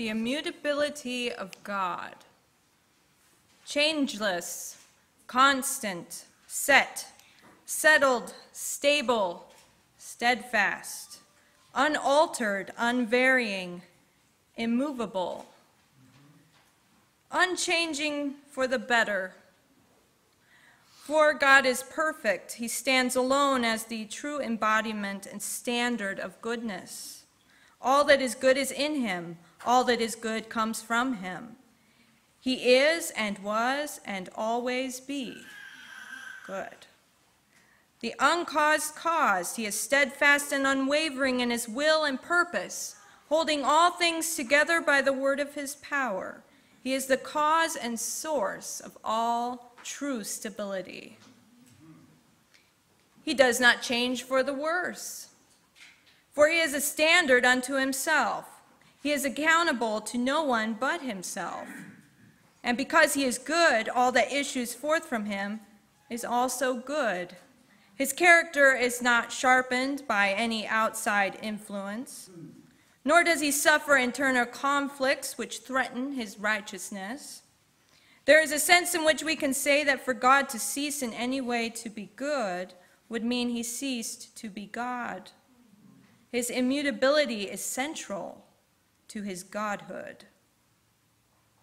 the immutability of God. Changeless, constant, set, settled, stable, steadfast, unaltered, unvarying, immovable, unchanging for the better. For God is perfect. He stands alone as the true embodiment and standard of goodness. All that is good is in him. All that is good comes from him. He is and was and always be good. The uncaused caused. He is steadfast and unwavering in his will and purpose, holding all things together by the word of his power. He is the cause and source of all true stability. He does not change for the worse, for he is a standard unto himself. He is accountable to no one but himself. And because he is good, all that issues forth from him is also good. His character is not sharpened by any outside influence, nor does he suffer internal conflicts which threaten his righteousness. There is a sense in which we can say that for God to cease in any way to be good would mean he ceased to be God. His immutability is central to his godhood.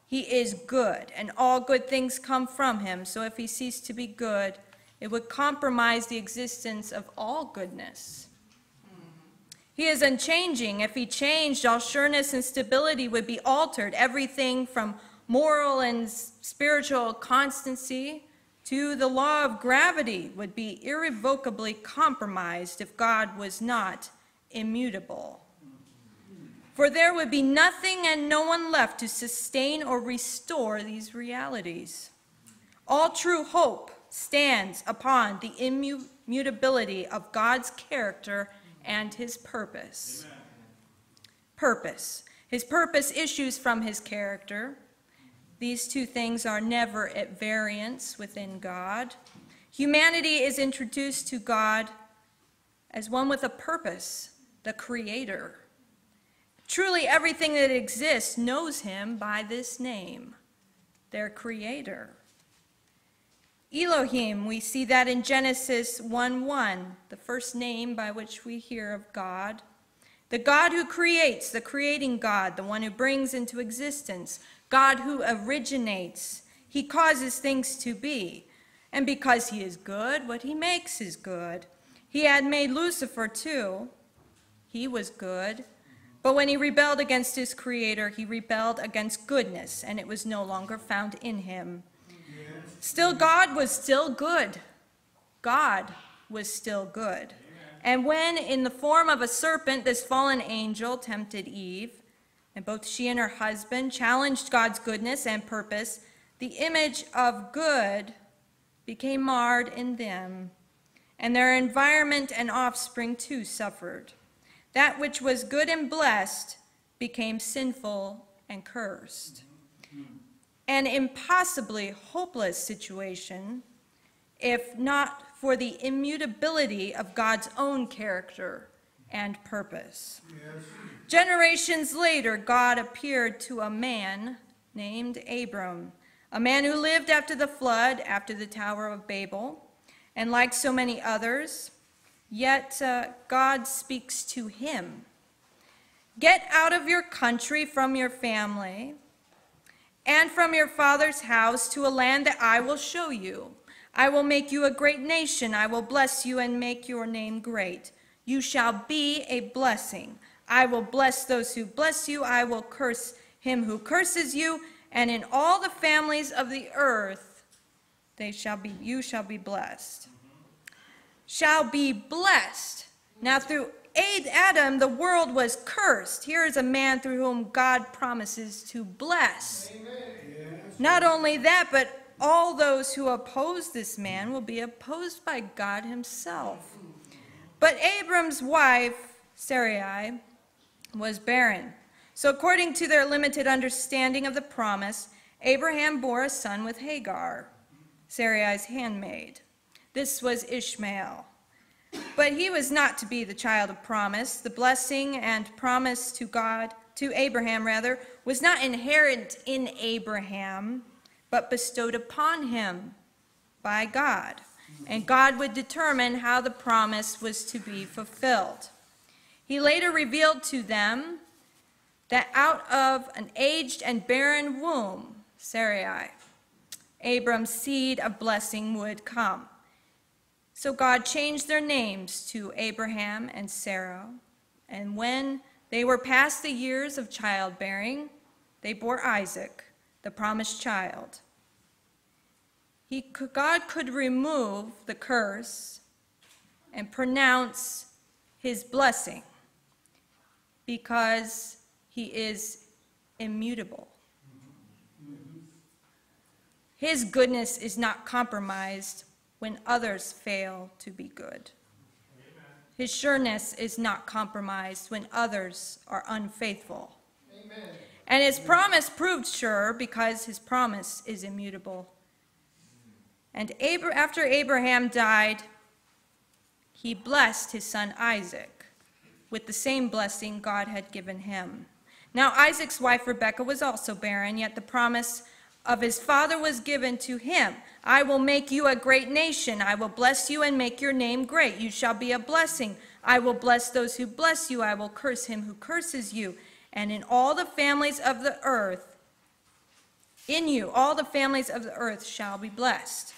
He is good, and all good things come from him, so if he ceased to be good, it would compromise the existence of all goodness. He is unchanging. If he changed, all sureness and stability would be altered. Everything from moral and spiritual constancy to the law of gravity would be irrevocably compromised if God was not immutable. For there would be nothing and no one left to sustain or restore these realities. All true hope stands upon the immutability of God's character and his purpose. Amen. Purpose. His purpose issues from his character. These two things are never at variance within God. Humanity is introduced to God as one with a purpose, the Creator. Truly, everything that exists knows him by this name, their Creator. Elohim, we see that in Genesis 1:1, the first name by which we hear of God. The God who creates, the creating God, the one who brings into existence, God who originates. He causes things to be. And because he is good, what he makes is good. He had made Lucifer too. He was good. But when he rebelled against his creator, he rebelled against goodness, and it was no longer found in him. Still, God was still good. God was still good. Amen. And when, in the form of a serpent, this fallen angel tempted Eve, and both she and her husband challenged God's goodness and purpose, the image of good became marred in them, and their environment and offspring too suffered. That which was good and blessed became sinful and cursed. An impossibly hopeless situation, if not for the immutability of God's own character and purpose. Yes. Generations later, God appeared to a man named Abram, a man who lived after the flood, after the Tower of Babel, and like so many others, yet God speaks to him. Get out of your country, from your family, and from your father's house to a land that I will show you. I will make you a great nation. I will bless you and make your name great. You shall be a blessing. I will bless those who bless you. I will curse him who curses you. And in all the families of the earth, you shall be blessed. Shall be blessed. Now through Adam, the world was cursed. Here is a man through whom God promises to bless. Amen. Not only that, but all those who oppose this man will be opposed by God himself. But Abram's wife, Sarai, was barren. So according to their limited understanding of the promise, Abraham bore a son with Hagar, Sarai's handmaid. This was Ishmael. But he was not to be the child of promise. The blessing and promise to God to Abraham rather, was not inherent in Abraham, but bestowed upon him by God. And God would determine how the promise was to be fulfilled. He later revealed to them that out of an aged and barren womb, Sarai, Abram's seed of blessing would come. So God changed their names to Abraham and Sarah. And when they were past the years of childbearing, they bore Isaac, the promised child. God could remove the curse and pronounce his blessing because he is immutable. His goodness is not compromised when others fail to be good. His sureness is not compromised when others are unfaithful. Amen. And his promise proved sure because his promise is immutable. And after Abraham died, he blessed his son Isaac with the same blessing God had given him. Now Isaac's wife Rebekah was also barren, yet the promise of his father was given to him. I will make you a great nation. I will bless you and make your name great. You shall be a blessing. I will bless those who bless you. I will curse him who curses you. And in all the families of the earth, in you, all the families of the earth shall be blessed.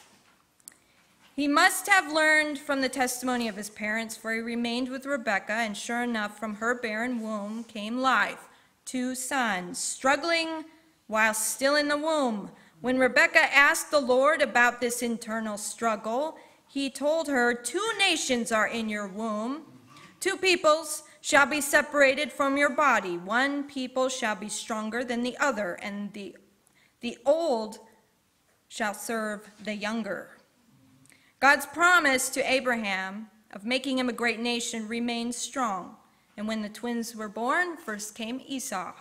He must have learned from the testimony of his parents, for he remained with Rebekah, and sure enough, from her barren womb came life, two sons, struggling while still in the womb. When Rebekah asked the Lord about this internal struggle, he told her, "Two nations are in your womb. Two peoples shall be separated from your body. One people shall be stronger than the other, and the old shall serve the younger." God's promise to Abraham of making him a great nation remained strong. And when the twins were born, first came Esau,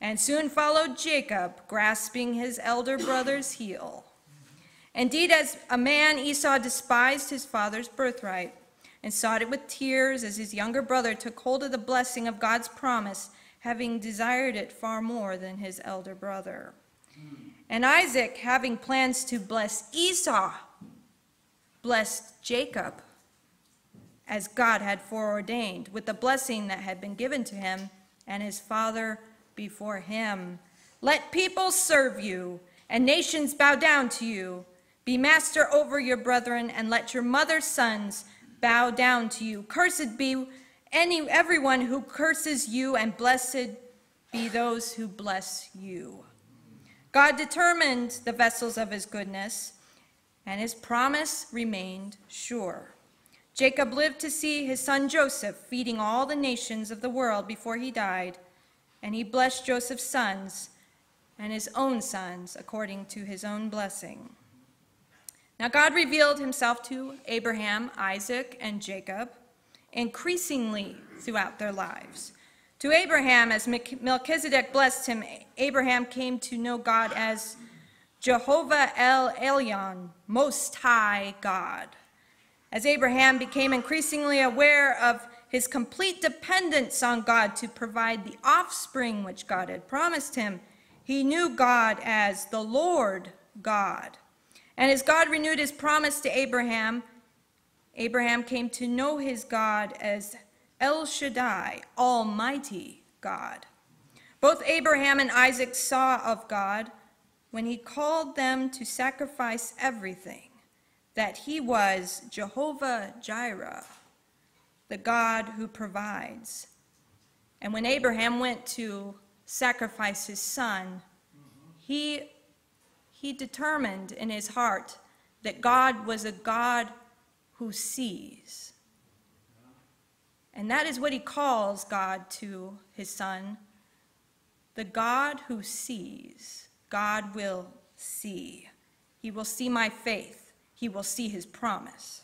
and soon followed Jacob, grasping his elder brother's heel. Indeed, as a man, Esau despised his father's birthright and sought it with tears as his younger brother took hold of the blessing of God's promise, having desired it far more than his elder brother. And Isaac, having plans to bless Esau, blessed Jacob, as God had foreordained, with the blessing that had been given to him and his father before him. Let people serve you, and nations bow down to you. Be master over your brethren, and let your mother's sons bow down to you. Cursed be everyone who curses you, and blessed be those who bless you. God determined the vessels of his goodness, and his promise remained sure. Jacob lived to see his son Joseph feeding all the nations of the world before he died. And he blessed Joseph's sons and his own sons according to his own blessing. Now God revealed himself to Abraham, Isaac, and Jacob increasingly throughout their lives. To Abraham, as Melchizedek blessed him, Abraham came to know God as Jehovah El Elyon, Most High God. As Abraham became increasingly aware of his complete dependence on God to provide the offspring which God had promised him, he knew God as the Lord God. And as God renewed his promise to Abraham, Abraham came to know his God as El Shaddai, Almighty God. Both Abraham and Isaac saw of God when he called them to sacrifice everything, that he was Jehovah Jireh, the God who provides. And when Abraham went to sacrifice his son, he determined in his heart that God was a God who sees. And that is what he calls God to his son, the God who sees. God will see. He will see my faith. He will see his promise.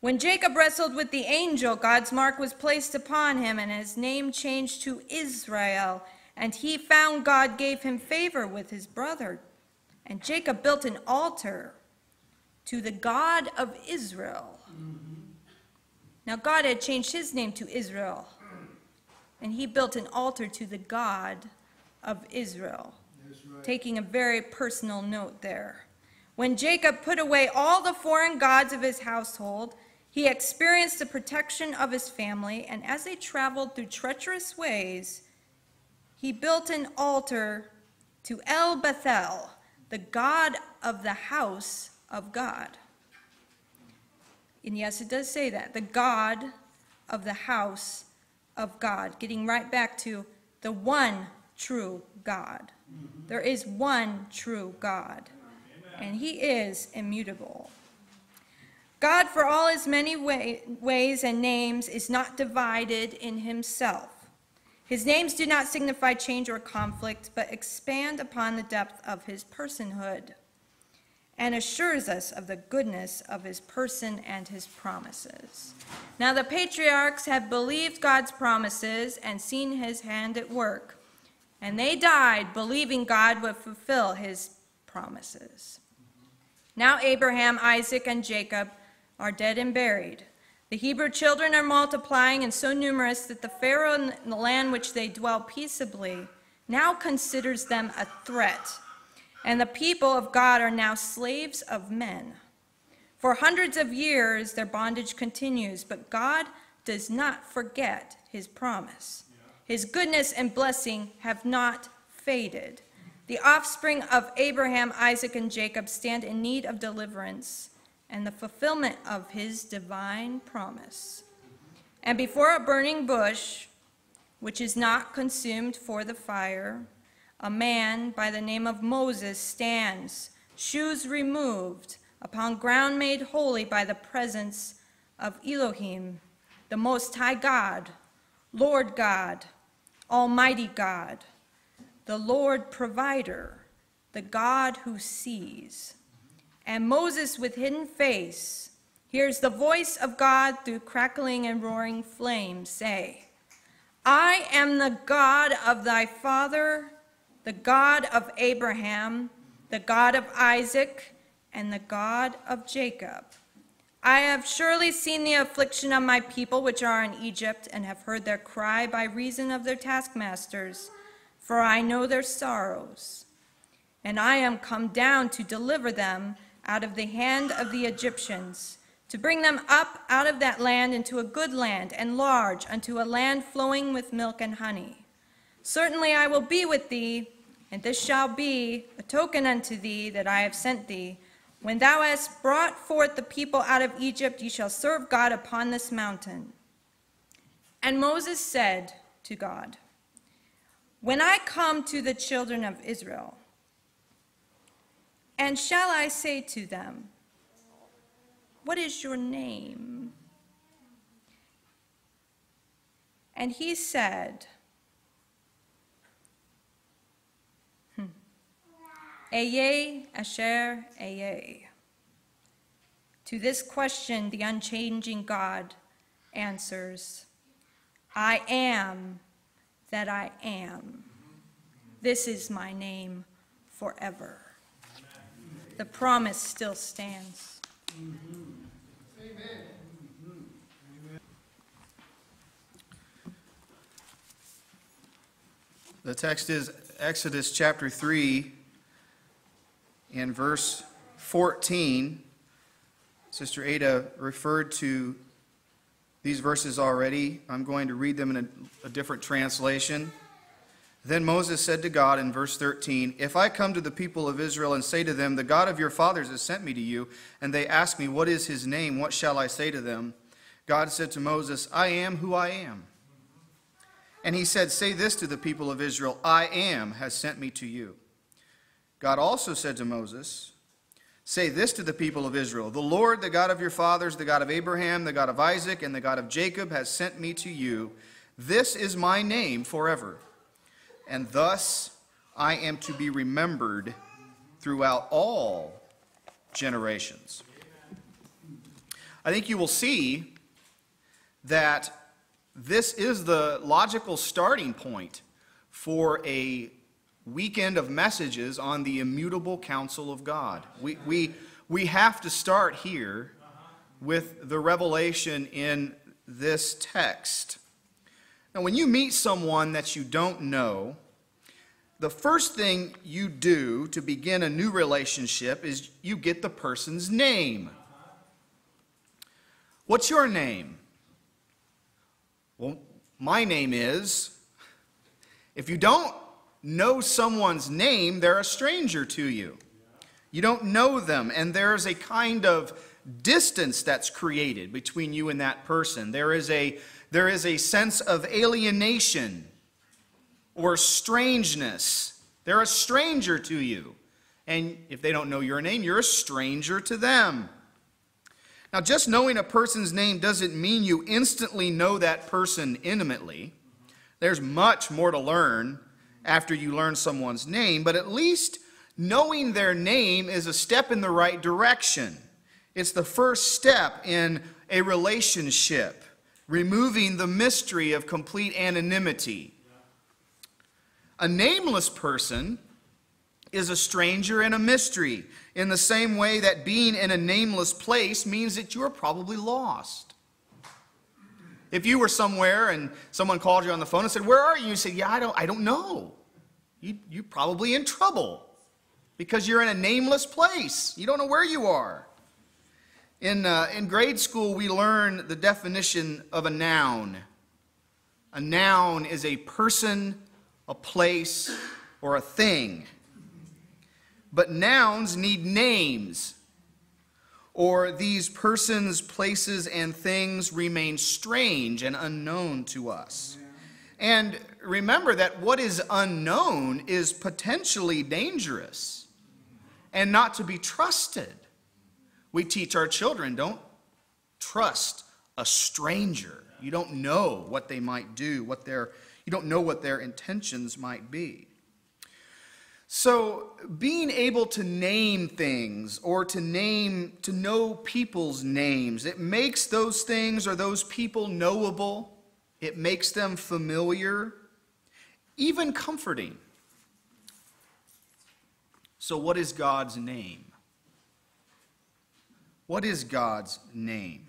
When Jacob wrestled with the angel, God's mark was placed upon him, and his name changed to Israel. And he found God gave him favor with his brother. And Jacob built an altar to the God of Israel. Now God had changed his name to Israel, And he built an altar to the God of Israel. That's right. Taking a very personal note there. When Jacob put away all the foreign gods of his household, he experienced the protection of his family, and as they traveled through treacherous ways, he built an altar to El Bethel, the God of the house of God. And yes, it does say that, the God of the house of God, getting right back to the one true God. Mm-hmm. There is one true God. And he is immutable. God, for all his many ways and names, is not divided in himself. His names do not signify change or conflict, but expand upon the depth of his personhood and assures us of the goodness of his person and his promises. Now the patriarchs have believed God's promises and seen his hand at work, and they died believing God would fulfill his promises. Now Abraham, Isaac, and Jacob are dead and buried. The Hebrew children are multiplying and so numerous that the Pharaoh in the land which they dwell peaceably now considers them a threat, and the people of God are now slaves of men. For hundreds of years their bondage continues, but God does not forget his promise. His goodness and blessing have not faded. The offspring of Abraham, Isaac, and Jacob stand in need of deliverance and the fulfillment of his divine promise. And before a burning bush, which is not consumed for the fire, a man by the name of Moses stands, shoes removed, upon ground made holy by the presence of Elohim, the Most High God, Lord God, Almighty God, the Lord provider, the God who sees. And Moses with hidden face hears the voice of God through crackling and roaring flames say, I am the God of thy father, the God of Abraham, the God of Isaac, and the God of Jacob. I have surely seen the affliction of my people which are in Egypt, and have heard their cry by reason of their taskmasters, for I know their sorrows, and I am come down to deliver them out of the hand of the Egyptians, to bring them up out of that land into a good land and large, unto a land flowing with milk and honey. Certainly I will be with thee, and this shall be a token unto thee that I have sent thee. When thou hast brought forth the people out of Egypt, ye shall serve God upon this mountain. And Moses said to God, when I come to the children of Israel, and shall I say to them, what is your name? And he said, Ayeh, Asher, Ayeh. To this question, the unchanging God answers, I am that I am. This is my name forever. The promise still stands. Amen. The text is Exodus chapter 3 and verse 14. Sister Ada referred to these verses already. I'm going to read them in a different translation. Then Moses said to God in verse 13, if I come to the people of Israel and say to them, the God of your fathers has sent me to you, and they ask me, what is his name? What shall I say to them? God said to Moses, I am who I am. And he said, say this to the people of Israel, I am has sent me to you. God also said to Moses, say this to the people of Israel, the Lord, the God of your fathers, the God of Abraham, the God of Isaac, and the God of Jacob has sent me to you. This is my name forever, and thus I am to be remembered throughout all generations. I think you will see that this is the logical starting point for a weekend of messages on the immutable counsel of God. We have to start here with the revelation in this text. Now, when you meet someone that you don't know, the first thing you do to begin a new relationship is you get the person's name. What's your name? Well, my name is. If you don't know someone's name, they're a stranger to you. You don't know them, and there is a kind of distance that's created between you and that person. There is a sense of alienation or strangeness. They're a stranger to you. And if they don't know your name, you're a stranger to them. Now, just knowing a person's name doesn't mean you instantly know that person intimately. There's much more to learn after you learn someone's name, but at least knowing their name is a step in the right direction. It's the first step in a relationship, removing the mystery of complete anonymity. A nameless person is a stranger and a mystery, in the same way that being in a nameless place means that you are probably lost. If you were somewhere and someone called you on the phone and said, "Where are you?" You said, "Yeah, I don't know." You're probably in trouble because you're in a nameless place. You don't know where you are. In grade school, we learn the definition of a noun. A noun is a person, a place, or a thing. But nouns need names, or these persons, places, and things remain strange and unknown to us. And remember that what is unknown is potentially dangerous and not to be trusted. We teach our children, don't trust a stranger. You don't know what they might do, you don't know what their intentions might be. So being able to name things or to know people's names, it makes those things or those people knowable. It makes them familiar, even comforting. So what is God's name? What is God's name?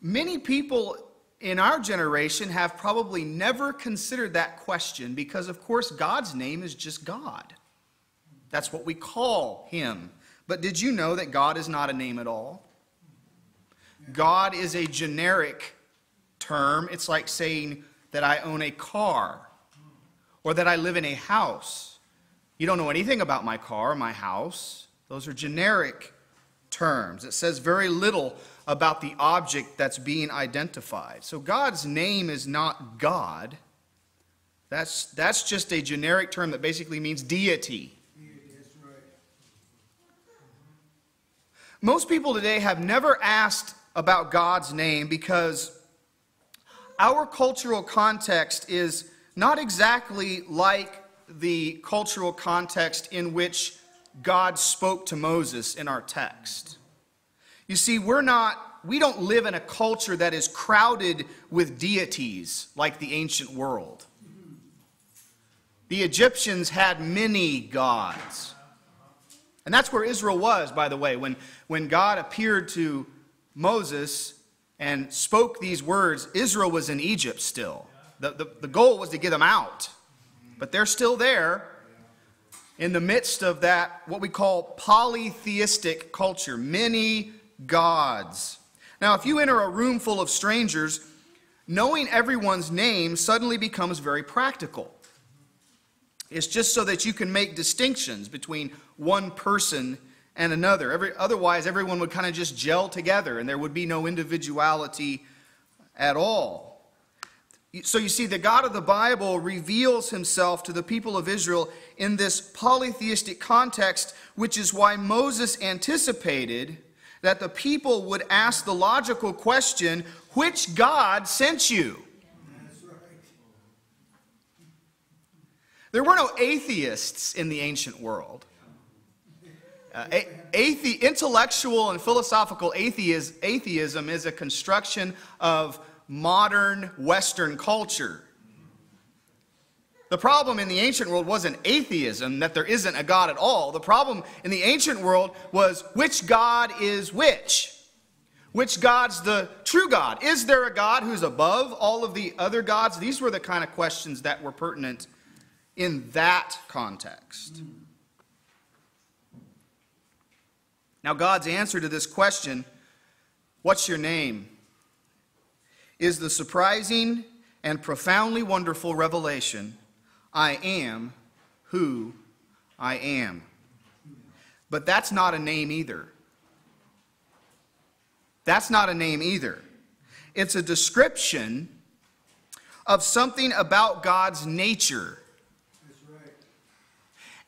Many people in our generation have probably never considered that question because, of course, God's name is just God. That's what we call him. But did you know that God is not a name at all? God is a generic term. It's like saying that I own a car or that I live in a house. You don't know anything about my car or my house. Those are generic terms. It says very little about the object that's being identified. So God's name is not God. That's just a generic term that basically means deity. That's right. Most people today have never asked about God's name because our cultural context is not exactly like the cultural context in which God spoke to Moses in our text. You see, we don't live in a culture that is crowded with deities like the ancient world. The Egyptians had many gods. And that's where Israel was, by the way, when God appeared to Moses and spoke these words, Israel was in Egypt still. The goal was to get them out. But they're still there in the midst of that, what we call polytheistic culture, many gods. Now, if you enter a room full of strangers, knowing everyone's name suddenly becomes very practical. It's just so that you can make distinctions between one person and another. Otherwise, everyone would kind of just gel together and there would be no individuality at all. So you see, the God of the Bible reveals himself to the people of Israel in this polytheistic context, which is why Moses anticipated that the people would ask the logical question, which God sent you? That's right. There were no atheists in the ancient world. Intellectual and philosophical atheism is a construction of modern Western culture. The problem in the ancient world wasn't atheism, that there isn't a God at all. The problem in the ancient world was which God is which? Which God's the true God? Is there a God who's above all of the other gods? These were the kind of questions that were pertinent in that context. Now, God's answer to this question, what's your name, is the surprising and profoundly wonderful revelation, I am who I am. But that's not a name either. That's not a name either. It's a description of something about God's nature. That's right.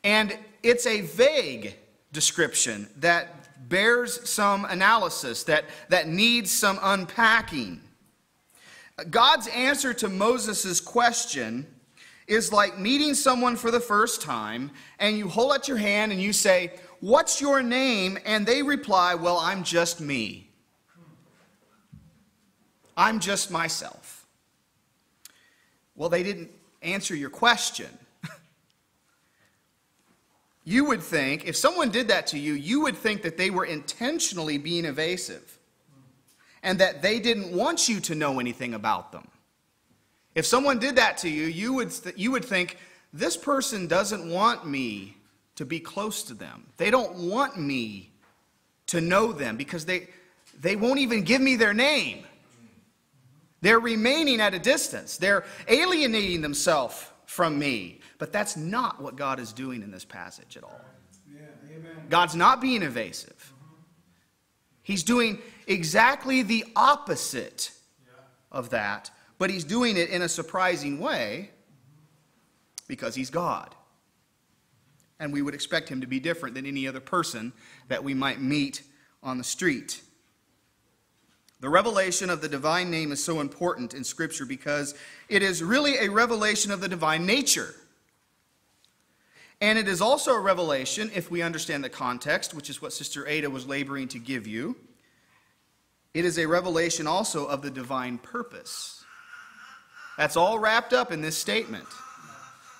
And it's a vague description that bears some analysis, that needs some unpacking. God's answer to Moses' question is like meeting someone for the first time, and you hold out your hand and you say, "What's your name?" And they reply, "Well, I'm just me. I'm just myself." Well, they didn't answer your question. You would think, if someone did that to you, you would think that they were intentionally being evasive and that they didn't want you to know anything about them. If someone did that to you, you would think, this person doesn't want me to be close to them. They don't want me to know them because they won't even give me their name. They're remaining at a distance. They're alienating themselves from me. But that's not what God is doing in this passage at all. Yeah, amen. God's not being evasive. He's doing exactly the opposite of that, but he's doing it in a surprising way because he's God. And we would expect him to be different than any other person that we might meet on the street. The revelation of the divine name is so important in Scripture because it is really a revelation of the divine nature. And it is also a revelation, if we understand the context, which is what Sister Ada was laboring to give you, it is a revelation also of the divine purpose. That's all wrapped up in this statement,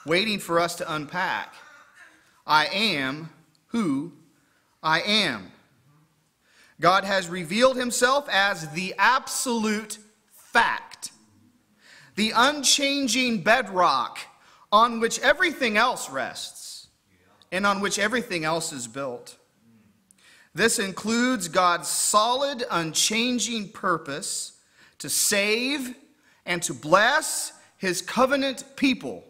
waiting for us to unpack. I am who I am. God has revealed himself as the absolute fact, the unchanging bedrock on which everything else rests and on which everything else is built. This includes God's solid, unchanging purpose to save and to bless his covenant people.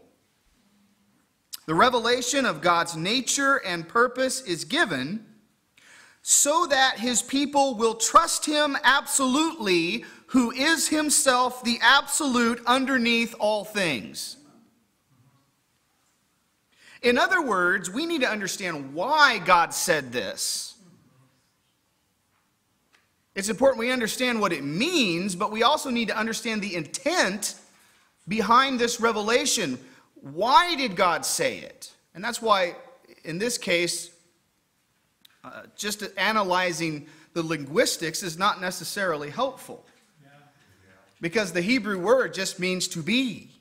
The revelation of God's nature and purpose is given so that his people will trust him absolutely, who is himself the absolute underneath all things. In other words, we need to understand why God said this. It's important we understand what it means, but we also need to understand the intent behind this revelation. Why did God say it? And that's why, in this case, just analyzing the linguistics is not necessarily helpful, because the Hebrew word just means to be.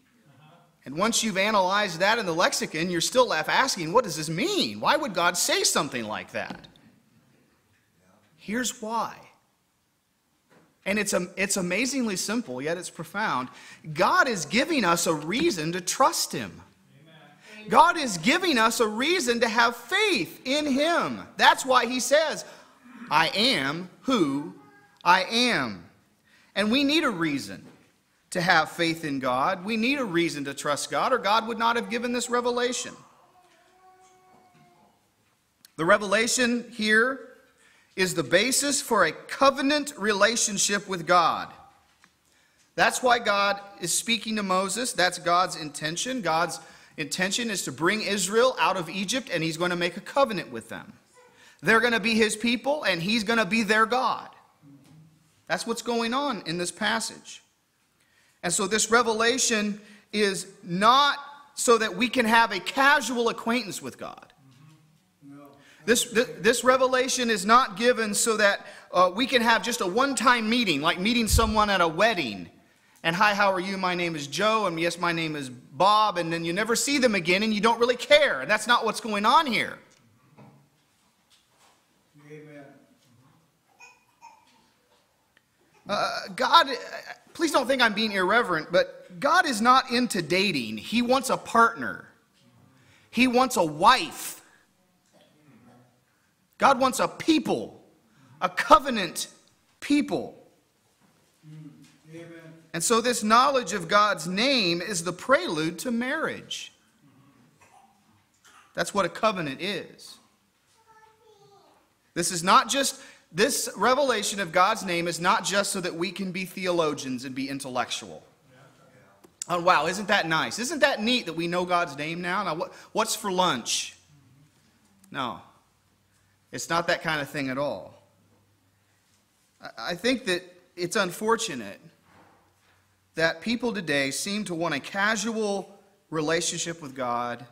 And once you've analyzed that in the lexicon, you're still left asking, what does this mean? Why would God say something like that? Here's why. And it's amazingly simple, yet it's profound. God is giving us a reason to trust him. God is giving us a reason to have faith in him. That's why he says, I am who I am. And we need a reason to have faith in God. We need a reason to trust God, or God would not have given this revelation. The revelation here is the basis for a covenant relationship with God. That's why God is speaking to Moses. That's God's intention. God's intention is to bring Israel out of Egypt, and he's going to make a covenant with them. They're going to be his people, and he's going to be their God. That's what's going on in this passage. And so this revelation is not so that we can have a casual acquaintance with God. This revelation is not given so that we can have just a one-time meeting, like meeting someone at a wedding. And hi, how are you? My name is Joe, and yes, my name is Bob, and then you never see them again, and you don't really care. And that's not what's going on here. Amen. God, please don't think I'm being irreverent, but God is not into dating. He wants a partner. He wants a wife. God wants a people, a covenant people. Amen. And so this knowledge of God's name is the prelude to marriage. That's what a covenant is. This is not just, this revelation of God's name is not just so that we can be theologians and be intellectual. Oh, wow, isn't that nice? Isn't that neat that we know God's name now? Now, what's for lunch? No, it's not that kind of thing at all. I think that it's unfortunate that people today seem to want a casual relationship with God,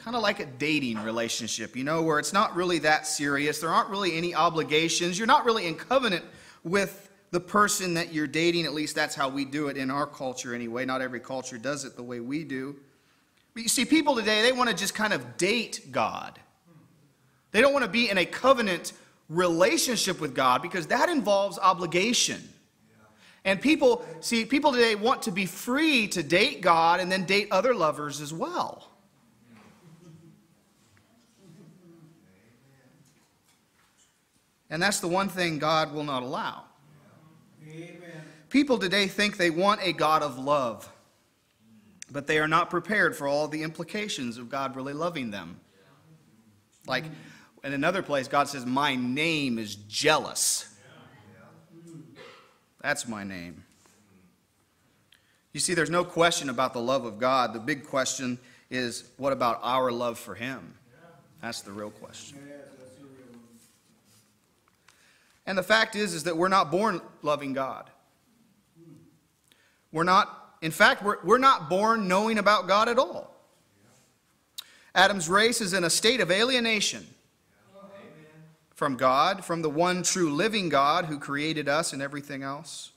kind of like a dating relationship, you know, where it's not really that serious. There aren't really any obligations. You're not really in covenant with the person that you're dating. At least that's how we do it in our culture anyway. Not every culture does it the way we do. But you see, people today, they want to just kind of date God. They don't want to be in a covenant relationship with God because that involves obligation. And people, see, people today want to be free to date God and then date other lovers as well. And that's the one thing God will not allow. Amen. People today think they want a God of love, but they are not prepared for all the implications of God really loving them. Like in another place, God says, my name is jealous. That's my name. You see, there's no question about the love of God. The big question is, what about our love for him? That's the real question. And the fact is that we're not born loving God. We're not, in fact, we're not born knowing about God at all. Adam's race is in a state of alienation from God, from the one true living God who created us and everything else.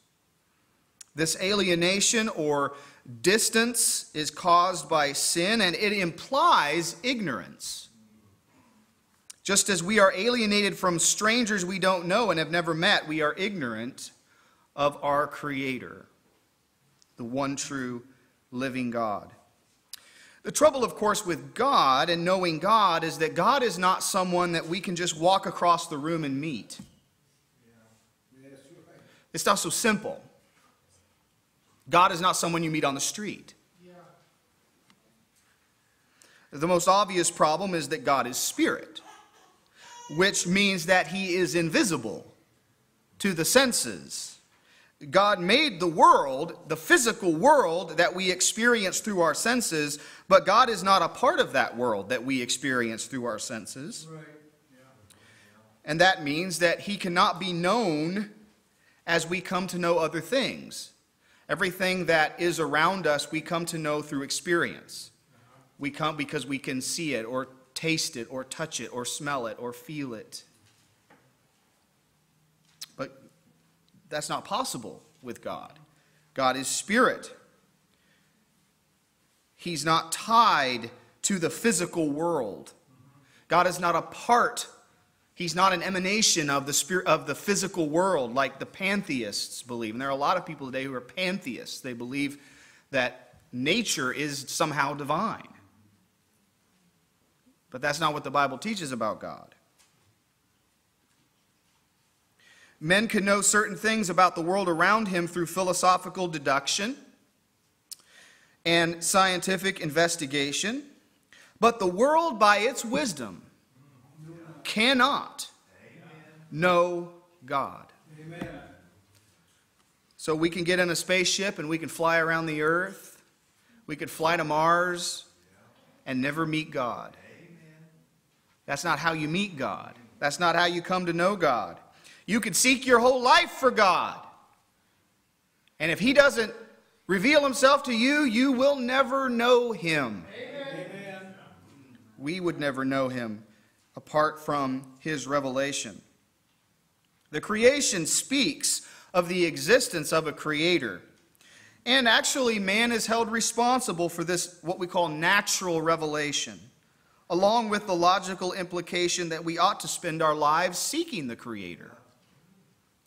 This alienation or distance is caused by sin, and it implies ignorance. Just as we are alienated from strangers we don't know and have never met, we are ignorant of our Creator, the one true living God. The trouble, of course, with God and knowing God is that God is not someone that we can just walk across the room and meet. It's not so simple. God is not someone you meet on the street. The most obvious problem is that God is spirit, which means that he is invisible to the senses. God made the world, the physical world that we experience through our senses, but God is not a part of that world that we experience through our senses. Right. Yeah. And that means that he cannot be known as we come to know other things. Everything that is around us, we come to know through experience. We come because we can see it or taste it or touch it or smell it or feel it. But that's not possible with God. God is spirit. He's not tied to the physical world. God is not a part. He's not an emanation of the spirit of the physical world like the pantheists believe. And there are a lot of people today who are pantheists. They believe that nature is somehow divine. But that's not what the Bible teaches about God. Men can know certain things about the world around him through philosophical deduction and scientific investigation, but the world by its wisdom cannot know God. Amen. So we can get in a spaceship and we can fly around the earth, we could fly to Mars and never meet God. That's not how you meet God. That's not how you come to know God. You could seek your whole life for God. And if he doesn't reveal himself to you, you will never know him. Amen. We would never know him apart from his revelation. The creation speaks of the existence of a creator. And actually, man is held responsible for this, what we call natural revelation, along with the logical implication that we ought to spend our lives seeking the Creator.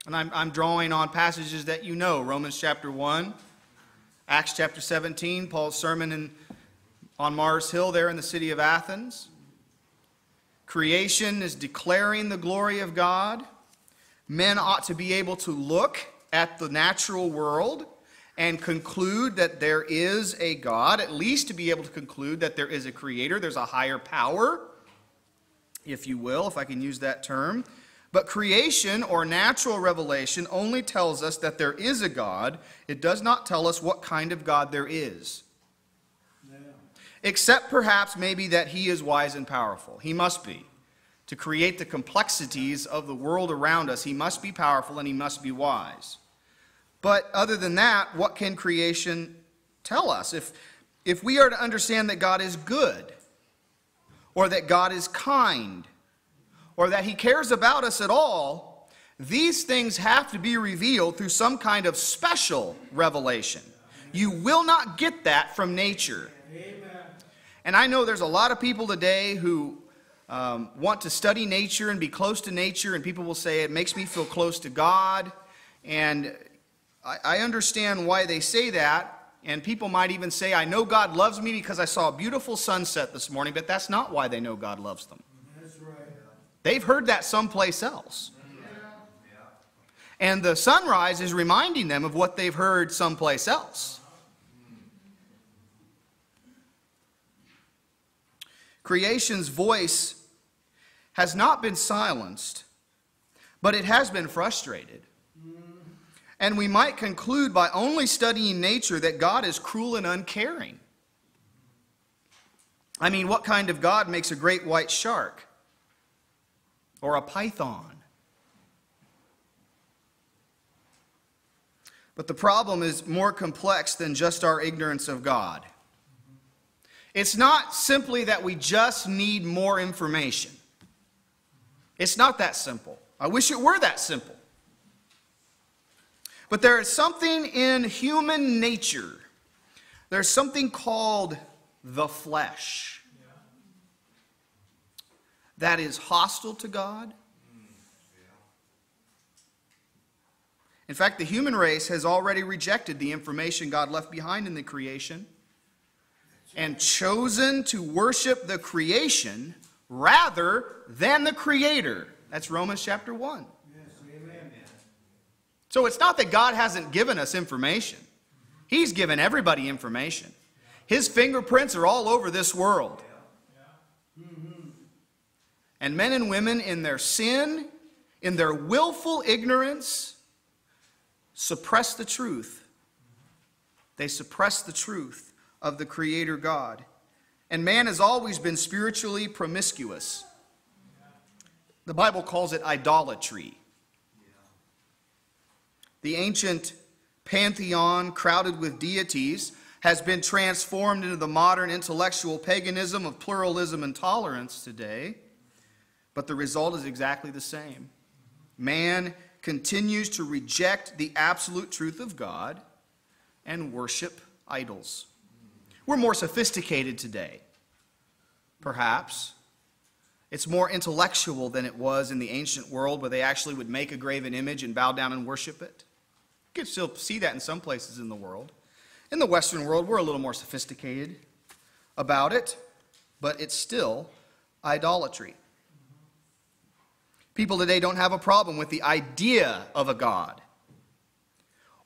And I'm drawing on passages that you know, Romans chapter 1, Acts chapter 17, Paul's sermon on Mars Hill there in the city of Athens. Creation is declaring the glory of God. Men ought to be able to look at the natural world and conclude that there is a God, at least to be able to conclude that there is a creator, there's a higher power, if you will, if I can use that term. But creation or natural revelation only tells us that there is a God. It does not tell us what kind of God there is. Yeah. Except perhaps maybe that he is wise and powerful. He must be. To create the complexities of the world around us, he must be powerful and he must be wise. But other than that, what can creation tell us? If we are to understand that God is good, or that God is kind, or that he cares about us at all, these things have to be revealed through some kind of special revelation. You will not get that from nature. Amen. And I know there's a lot of people today who want to study nature and be close to nature, and people will say, it makes me feel close to God. And I understand why they say that, and people might even say, I know God loves me because I saw a beautiful sunset this morning, but that's not why they know God loves them. They've heard that someplace else. And the sunrise is reminding them of what they've heard someplace else. Creation's voice has not been silenced, but it has been frustrated. And we might conclude by only studying nature that God is cruel and uncaring. I mean, what kind of God makes a great white shark? Or a python? But the problem is more complex than just our ignorance of God. It's not simply that we just need more information. It's not that simple. I wish it were that simple. But there is something in human nature. There's something called the flesh that is hostile to God. In fact, the human race has already rejected the information God left behind in the creation and chosen to worship the creation rather than the Creator. That's Romans chapter 1. So it's not that God hasn't given us information. He's given everybody information. His fingerprints are all over this world. And men and women in their sin, in their willful ignorance, suppress the truth. They suppress the truth of the Creator God. And man has always been spiritually promiscuous. The Bible calls it idolatry. The ancient pantheon, crowded with deities, has been transformed into the modern intellectual paganism of pluralism and tolerance today. But the result is exactly the same. Man continues to reject the absolute truth of God and worship idols. We're more sophisticated today, perhaps. It's more intellectual than it was in the ancient world where they actually would make a graven image and bow down and worship it. You can still see that in some places in the world. In the Western world, we're a little more sophisticated about it, but it's still idolatry. People today don't have a problem with the idea of a God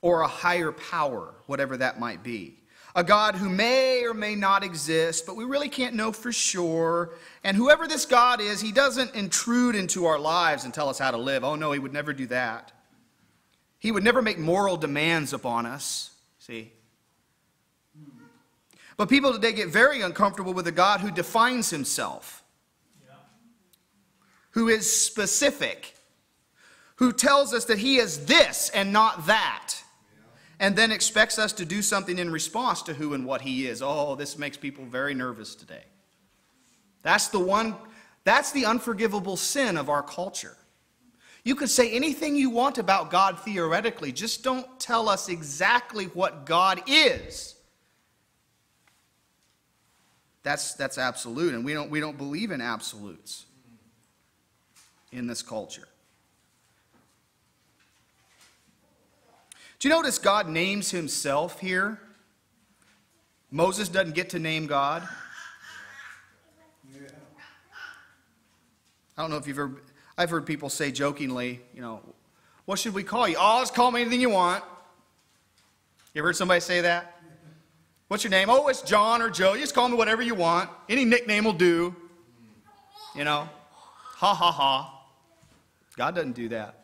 or a higher power, whatever that might be. A God who may or may not exist, but we really can't know for sure. And whoever this God is, he doesn't intrude into our lives and tell us how to live. Oh no, he would never do that. He would never make moral demands upon us, see? But people today get very uncomfortable with a God who defines himself, who is specific, who tells us that he is this and not that, and then expects us to do something in response to who and what he is. Oh, this makes people very nervous today. That's the unforgivable sin of our culture. You could say anything you want about God theoretically, just don't tell us exactly what God is. That's absolute, and we don't believe in absolutes in this culture. Do you notice God names himself here? Moses doesn't get to name God. I don't know if you've ever, I've heard people say jokingly, you know, what should we call you? Oh, just call me anything you want. You ever heard somebody say that? What's your name? Oh, it's John or Joe. You just call me whatever you want. Any nickname will do. You know, ha, ha, ha. God doesn't do that.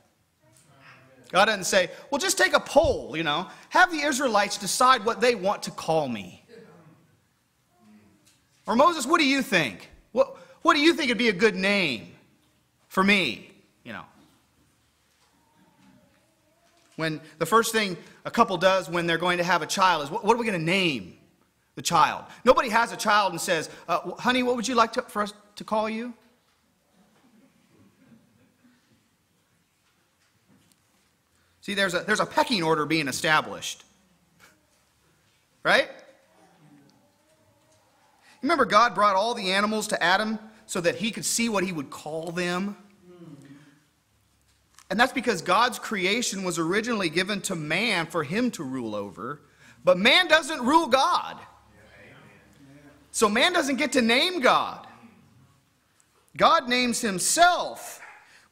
God doesn't say, well, just take a poll, you know. Have the Israelites decide what they want to call me. Or Moses, what do you think? What do you think would be a good name for me, you know? When the first thing a couple does when they're going to have a child is, what are we going to name the child? Nobody has a child and says, honey, what would you like for us to call you? See, there's a pecking order being established, right? Remember, God brought all the animals to Adam so that he could see what he would call them. And that's because God's creation was originally given to man for him to rule over. But man doesn't rule God. So man doesn't get to name God. God names himself.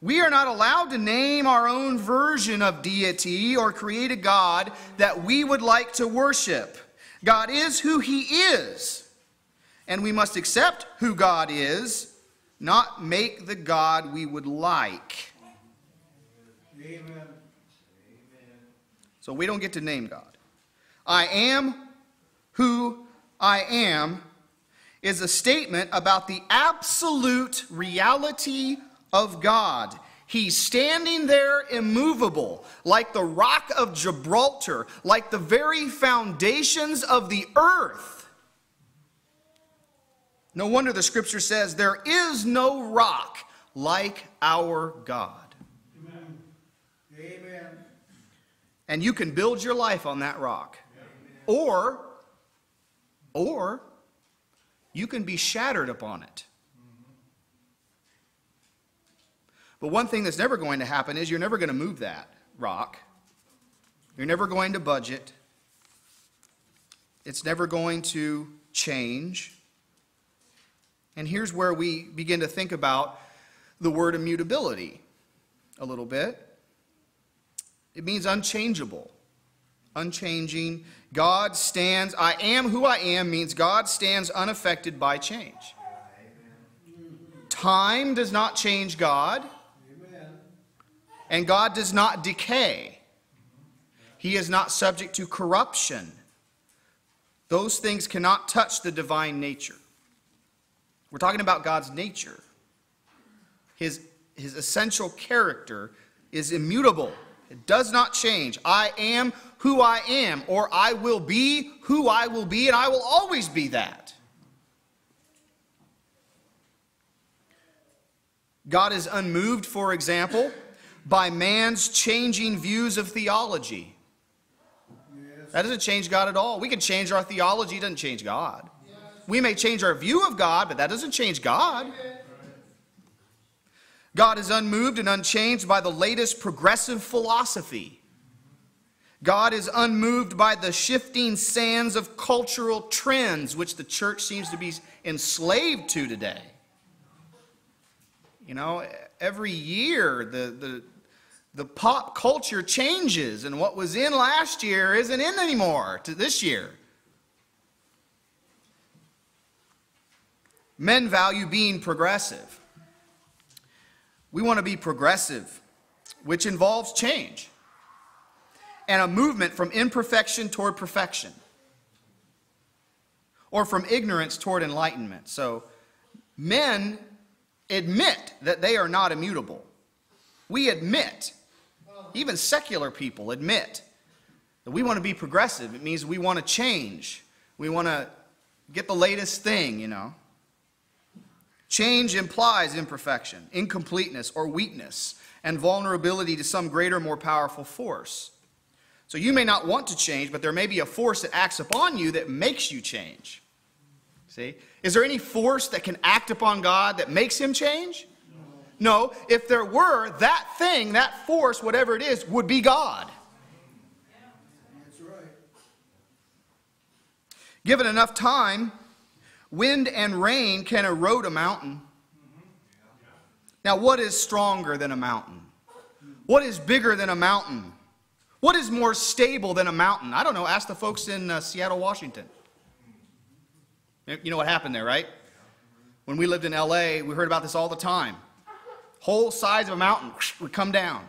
We are not allowed to name our own version of deity or create a God that we would like to worship. God is who he is. And we must accept who God is, not make the God we would like. Amen. Amen. So we don't get to name God. I am who I am is a statement about the absolute reality of God. He's standing there immovable, like the rock of Gibraltar, like the very foundations of the earth. No wonder the scripture says there is no rock like our God. Amen. And you can build your life on that rock. Amen. Or you can be shattered upon it. Mm-hmm. But one thing that's never going to happen is you're never going to move that rock. You're never going to budge it. It's never going to change. And here's where we begin to think about the word immutability a little bit. It means unchangeable, unchanging. God stands, I am who I am means God stands unaffected by change. Time does not change God, and God does not decay. He is not subject to corruption. Those things cannot touch the divine nature. We're talking about God's nature. His essential character is immutable. It does not change. I am who I am, or I will be who I will be, and I will always be that. God is unmoved, for example, by man's changing views of theology. That doesn't change God at all. We can change our theology, it doesn't change God. We may change our view of God, but that doesn't change God. God is unmoved and unchanged by the latest progressive philosophy. God is unmoved by the shifting sands of cultural trends, which the church seems to be enslaved to today. You know, every year the pop culture changes, and what was in last year isn't in anymore to this year. Men value being progressive. We want to be progressive, which involves change and a movement from imperfection toward perfection or from ignorance toward enlightenment. So men admit that they are not immutable. We admit, even secular people admit, that we want to be progressive. It means we want to change. We want to get the latest thing, you know. Change implies imperfection, incompleteness, or weakness, and vulnerability to some greater, more powerful force. So you may not want to change, but there may be a force that acts upon you that makes you change. See? Is there any force that can act upon God that makes him change? No. If there were, that thing, that force, whatever it is, would be God. Given enough time, wind and rain can erode a mountain. Now, what is stronger than a mountain? What is bigger than a mountain? What is more stable than a mountain? I don't know. Ask the folks in Seattle, Washington. You know what happened there, right? When we lived in L.A., we heard about this all the time. Whole sides of a mountain would come down.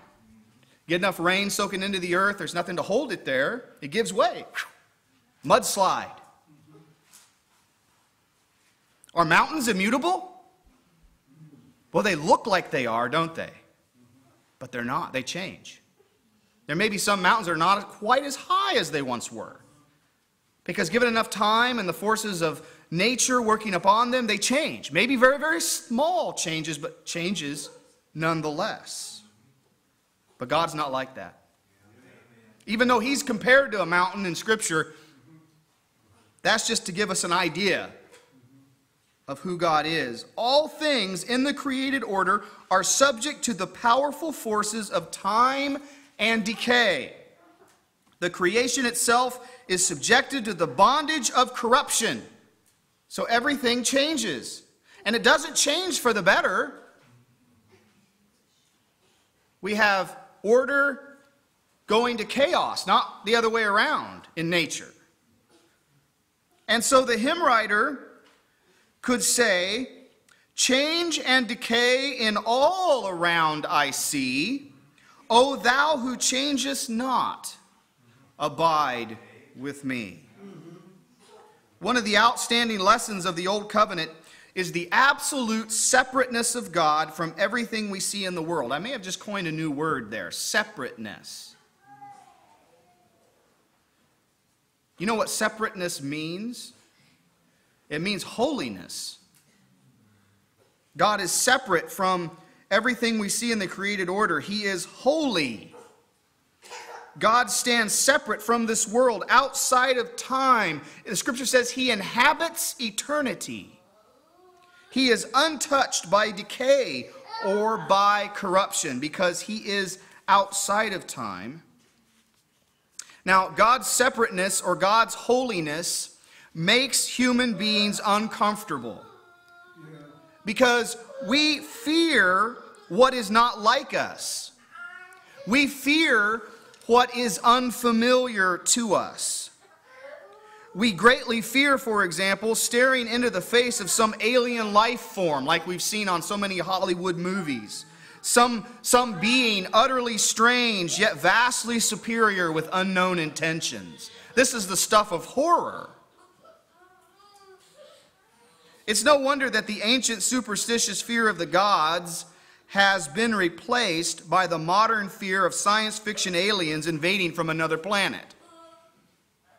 Get enough rain soaking into the earth, there's nothing to hold it there. It gives way. Mudslide. Are mountains immutable? Well, they look like they are, don't they? But they're not. They change. There may be some mountains that are not quite as high as they once were, because given enough time and the forces of nature working upon them, they change. Maybe very, very small changes, but changes nonetheless. But God's not like that. Even though he's compared to a mountain in Scripture, that's just to give us an idea of who God is. All things in the created order are subject to the powerful forces of time and decay. The creation itself is subjected to the bondage of corruption. So everything changes. And it doesn't change for the better. We have order going to chaos, not the other way around in nature. And so the hymn writer could say, change and decay in all around I see. O thou who changest not, abide with me. One of the outstanding lessons of the Old Covenant is the absolute separateness of God from everything we see in the world. I may have just coined a new word there, separateness. You know what separateness means? It means holiness. God is separate from everything we see in the created order. He is holy. God stands separate from this world, outside of time. The Scripture says he inhabits eternity. He is untouched by decay or by corruption because he is outside of time. Now, God's separateness or God's holiness makes human beings uncomfortable because we fear what is not like us. We fear what is unfamiliar to us. We greatly fear, for example, staring into the face of some alien life form like we've seen on so many Hollywood movies. Some being utterly strange yet vastly superior with unknown intentions. This is the stuff of horror. It's no wonder that the ancient superstitious fear of the gods has been replaced by the modern fear of science fiction aliens invading from another planet.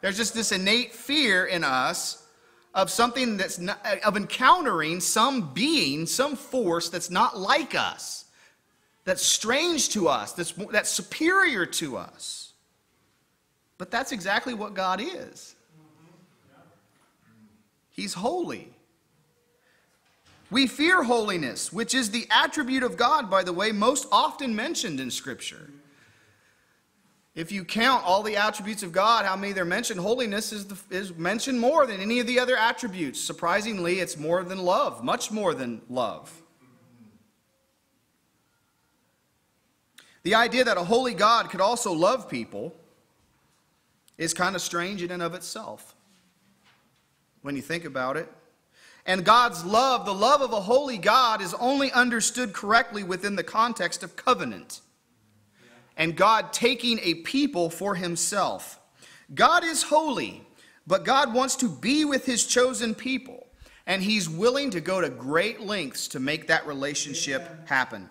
There's just this innate fear in us of something that's not, of encountering some being, some force that's not like us, that's strange to us, that's superior to us. But that's exactly what God is. He's holy. We fear holiness, which is the attribute of God, by the way, most often mentioned in Scripture. If you count all the attributes of God, how many they're mentioned, holiness is mentioned more than any of the other attributes. Surprisingly, it's more than love, much more than love. The idea that a holy God could also love people is kind of strange in and of itself when you think about it. And God's love, the love of a holy God, is only understood correctly within the context of covenant. And God taking a people for himself. God is holy, but God wants to be with his chosen people. And he's willing to go to great lengths to make that relationship happen.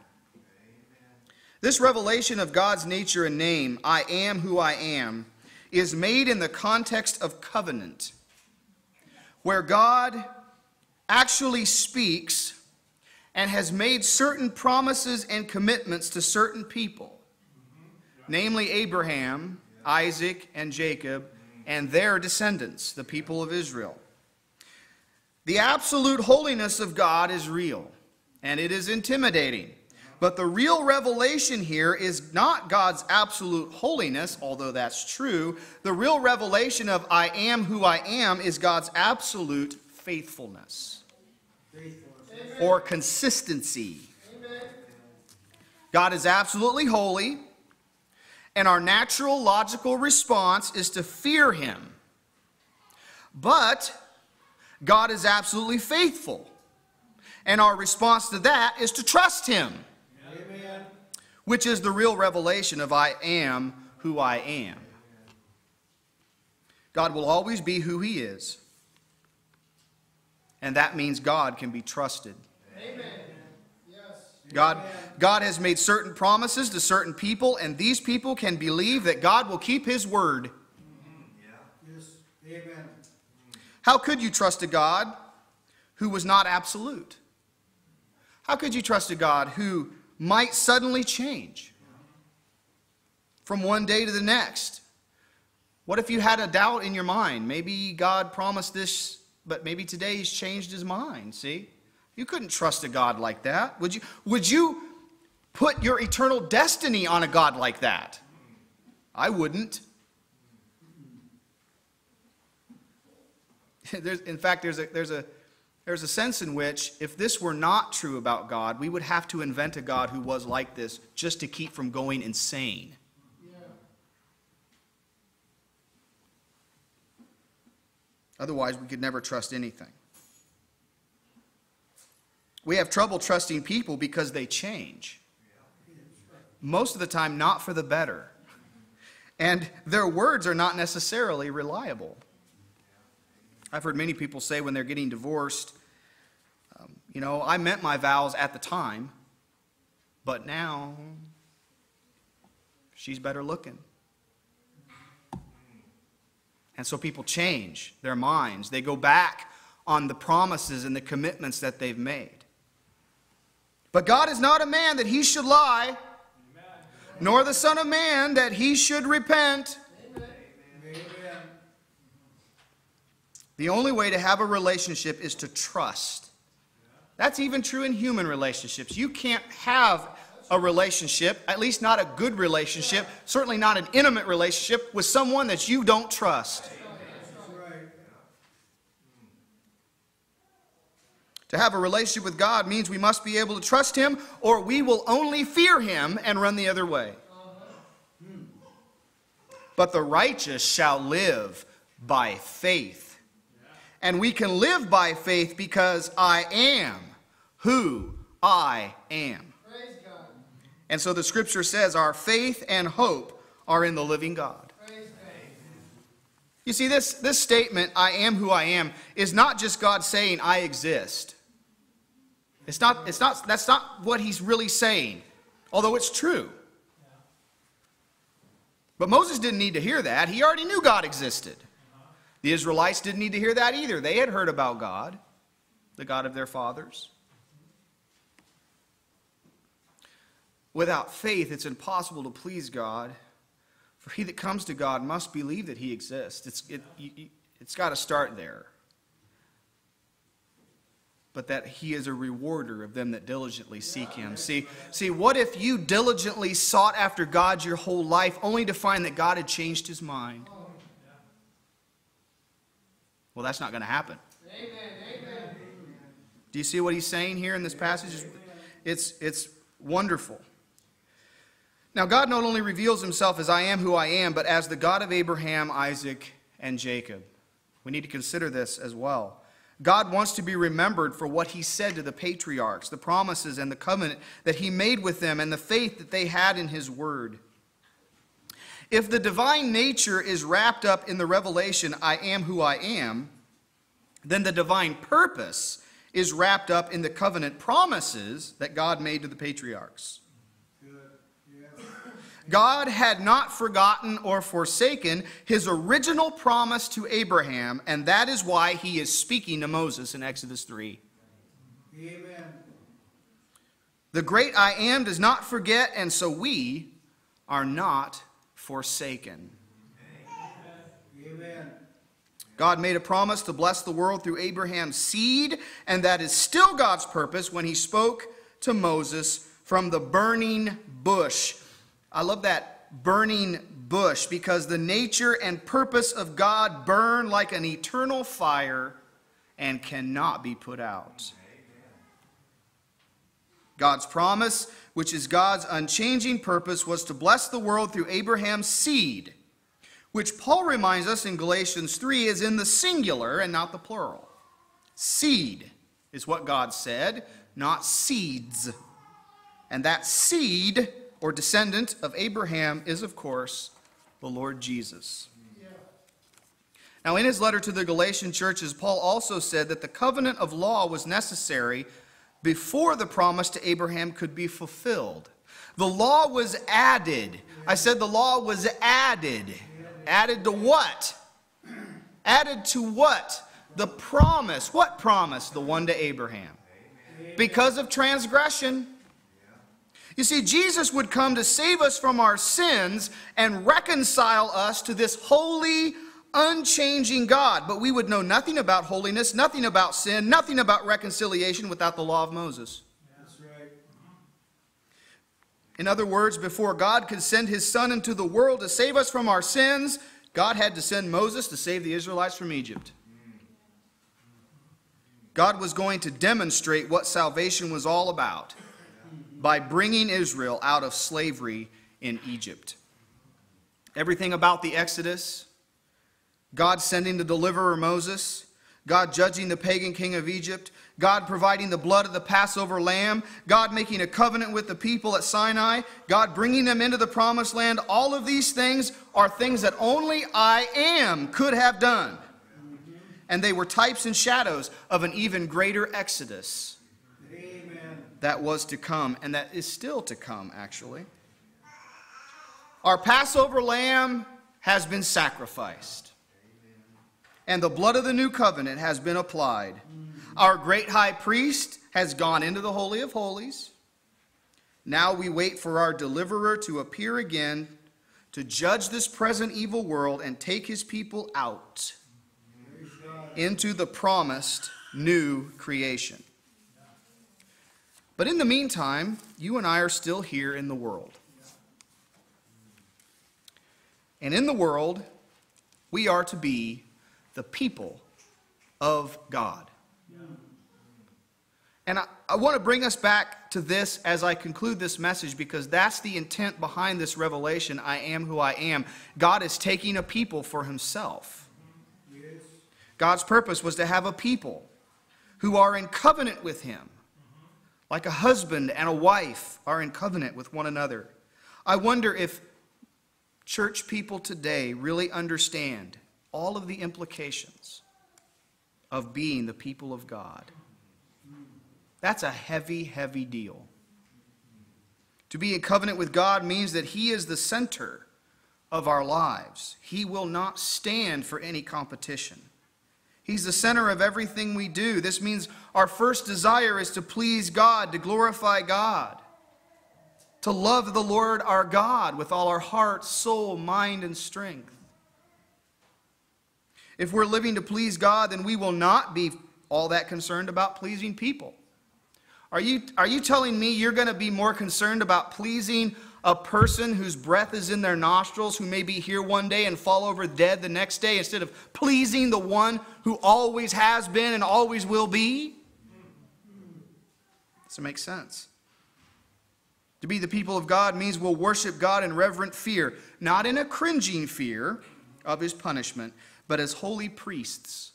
This revelation of God's nature and name, I am who I am, is made in the context of covenant, where God actually speaks and has made certain promises and commitments to certain people, namely Abraham, Isaac, and Jacob, and their descendants, the people of Israel. The absolute holiness of God is real, and it is intimidating. But the real revelation here is not God's absolute holiness, although that's true. The real revelation of I am who I am is God's absolute faithfulness. Faithfulness. Or consistency. Amen. God is absolutely holy, and our natural logical response is to fear him. But God is absolutely faithful, and our response to that is to trust him. Amen. Which is the real revelation of I am who I am. God will always be who he is, and that means God can be trusted. Amen. God has made certain promises to certain people, and these people can believe that God will keep his word. Mm-hmm. Yeah. Yes. Amen. How could you trust a God who was not absolute? How could you trust a God who might suddenly change from one day to the next? What if you had a doubt in your mind? Maybe God promised this, but maybe today he's changed his mind, see? You couldn't trust a God like that. Would you put your eternal destiny on a God like that? I wouldn't. In fact, there's a sense in which if this were not true about God, we would have to invent a God who was like this just to keep from going insane. Yeah. Otherwise, we could never trust anything. We have trouble trusting people because they change. Most of the time, not for the better. And their words are not necessarily reliable. I've heard many people say when they're getting divorced, you know, I meant my vows at the time, but now she's better looking. And so people change their minds. They go back on the promises and the commitments that they've made. But God is not a man that he should lie, amen, nor the Son of Man that he should repent. Amen. Amen. The only way to have a relationship is to trust. That's even true in human relationships. You can't have a relationship, at least not a good relationship, certainly not an intimate relationship, with someone that you don't trust. To have a relationship with God means we must be able to trust him, or we will only fear him and run the other way. But the righteous shall live by faith. And we can live by faith because I am who I am. Praise God. And so the scripture says our faith and hope are in the living God. You see, this statement, I am who I am, is not just God saying I exist. That's not what he's really saying, although it's true. But Moses didn't need to hear that. He already knew God existed. The Israelites didn't need to hear that either. They had heard about God, the God of their fathers. Without faith, it's impossible to please God. For he that comes to God must believe that he exists. It's got to start there. But that he is a rewarder of them that diligently seek him. See, what if you diligently sought after God your whole life only to find that God had changed his mind? Well, that's not going to happen. Amen. Do you see what he's saying here in this passage? It's wonderful. Now, God not only reveals himself as I am who I am, but as the God of Abraham, Isaac, and Jacob. We need to consider this as well. God wants to be remembered for what he said to the patriarchs, the promises and the covenant that he made with them, and the faith that they had in his word. If the divine nature is wrapped up in the revelation, I am who I am, then the divine purpose is wrapped up in the covenant promises that God made to the patriarchs. God had not forgotten or forsaken his original promise to Abraham, and that is why he is speaking to Moses in Exodus 3. Amen. The great I am does not forget, and so we are not forsaken. Amen. God made a promise to bless the world through Abraham's seed, and that is still God's purpose when he spoke to Moses from the burning bush. I love that, burning bush, because the nature and purpose of God burn like an eternal fire and cannot be put out. God's promise, which is God's unchanging purpose, was to bless the world through Abraham's seed, which Paul reminds us in Galatians 3 is in the singular and not the plural. Seed is what God said, not seeds. And that seed or descendant of Abraham is, of course, the Lord Jesus. Now, in his letter to the Galatian churches, Paul also said that the covenant of law was necessary before the promise to Abraham could be fulfilled. The law was added. I said the law was added. Added to what? Added to what? The promise. What promise? The one to Abraham. Because of transgression. You see, Jesus would come to save us from our sins and reconcile us to this holy, unchanging God. But we would know nothing about holiness, nothing about sin, nothing about reconciliation without the law of Moses. That's right. In other words, before God could send his son into the world to save us from our sins, God had to send Moses to save the Israelites from Egypt. God was going to demonstrate what salvation was all about by bringing Israel out of slavery in Egypt. Everything about the Exodus, God sending the deliverer Moses, God judging the pagan king of Egypt, God providing the blood of the Passover lamb, God making a covenant with the people at Sinai, God bringing them into the promised land, all of these things are things that only I Am could have done. And they were types and shadows of an even greater exodus that was to come, and that is still to come, actually. Our Passover lamb has been sacrificed, and the blood of the new covenant has been applied. Our great high priest has gone into the Holy of Holies. Now we wait for our deliverer to appear again to judge this present evil world and take his people out into the promised new creation. But in the meantime, you and I are still here in the world. And in the world, we are to be the people of God. And I want to bring us back to this as I conclude this message, because that's the intent behind this revelation, I am who I am. God is taking a people for himself. God's purpose was to have a people who are in covenant with him, like a husband and a wife are in covenant with one another. I wonder if church people today really understand all of the implications of being the people of God. That's a heavy, heavy deal. To be in covenant with God means that he is the center of our lives. He will not stand for any competition. He's the center of everything we do. This means our first desire is to please God, to glorify God, to love the Lord our God with all our heart, soul, mind, and strength. If we're living to please God, then we will not be all that concerned about pleasing people. Are you telling me you're going to be more concerned about pleasing a person whose breath is in their nostrils, who may be here one day and fall over dead the next day, instead of pleasing the one who always has been and always will be? Does it make sense? To be the people of God means we'll worship God in reverent fear, not in a cringing fear of his punishment, but as holy priests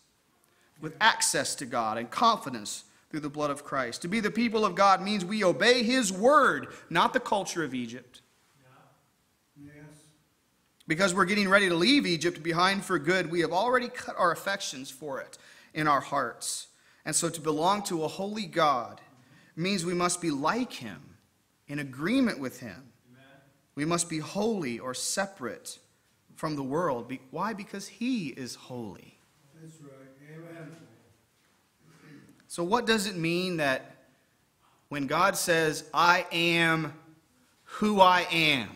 with access to God and confidence through the blood of Christ. To be the people of God means we obey his word, not the culture of Egypt. Yeah. Yes. Because we're getting ready to leave Egypt behind for good, we have already cut our affections for it in our hearts. And so to belong to a holy God means we must be like him, in agreement with him. Amen. We must be holy or separate from the world. Why? Because he is holy. That's right. Amen. So what does it mean that when God says, I am who I am,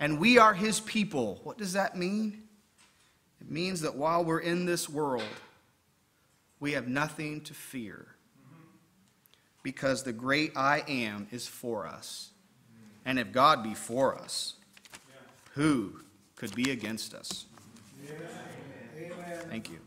and we are his people, what does that mean? It means that while we're in this world, we have nothing to fear. because the great I Am is for us. And if God be for us, who could be against us? Yes. Amen. Thank you.